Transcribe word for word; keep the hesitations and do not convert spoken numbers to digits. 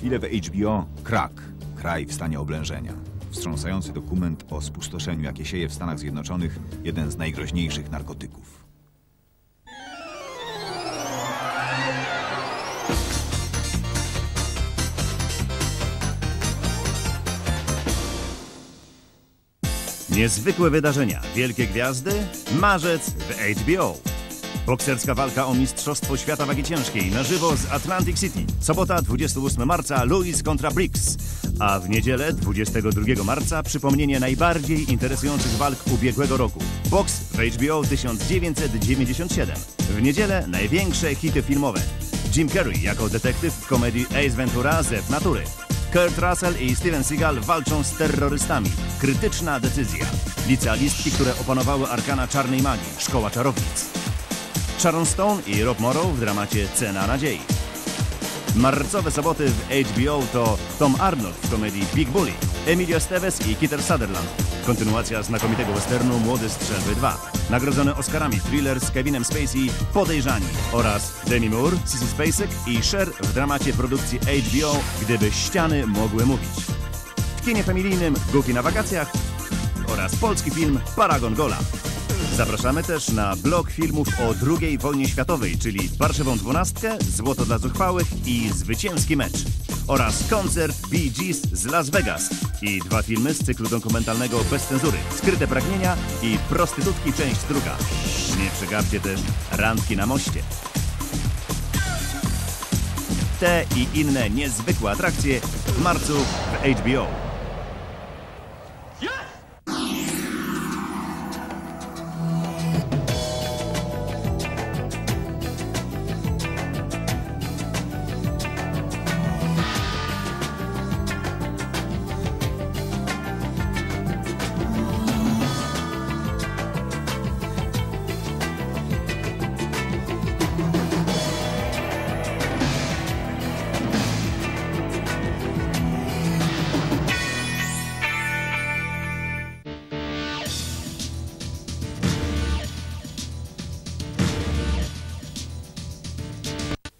chwilę w H B O Krak, kraj w stanie oblężenia. Wstrząsający dokument o spustoszeniu, jakie sieje w Stanach Zjednoczonych jeden z najgroźniejszych narkotyków. Niezwykłe wydarzenia, wielkie gwiazdy, marzec w H B O. Bokserska walka o Mistrzostwo Świata Wagi Ciężkiej na żywo z Atlantic City. Sobota dwudziestego ósmego marca Lewis kontra Briggs. A w niedzielę dwudziestego drugiego marca przypomnienie najbardziej interesujących walk ubiegłego roku. Boks w H B O tysiąc dziewięćset dziewięćdziesiąt siedem. W niedzielę największe hity filmowe. Jim Carrey jako detektyw w komedii Ace Ventura Zew Natury. Kurt Russell i Steven Seagal walczą z terrorystami. Krytyczna decyzja. Licealistki, które opanowały arkana czarnej magii. Szkoła czarownic. Sharon Stone i Rob Morrow w dramacie Cena nadziei. Marcowe soboty w H B O to Tom Arnold w komedii Big Bully, Emilio Estevez i Kiefer Sutherland. Kontynuacja znakomitego westernu Młody Strzelby dwa. Nagrodzony Oscarami thriller z Kevinem Spacey Podejrzani oraz Demi Moore, Sissy Spacek i Sher w dramacie produkcji H B O Gdyby ściany mogły mówić. W kinie familijnym Goofy na wakacjach oraz polski film Paragon Gola. Zapraszamy też na blog filmów o drugiej wojnie światowej, czyli Parszywą dwunastkę, Złoto dla zuchwałych i Zwycięski mecz. Oraz koncert Bee Gees z Las Vegas i dwa filmy z cyklu dokumentalnego Bez cenzury, Skryte pragnienia i Prostytutki część druga. Nie przegapcie też Randki na moście. Te i inne niezwykłe atrakcje w marcu w H B O.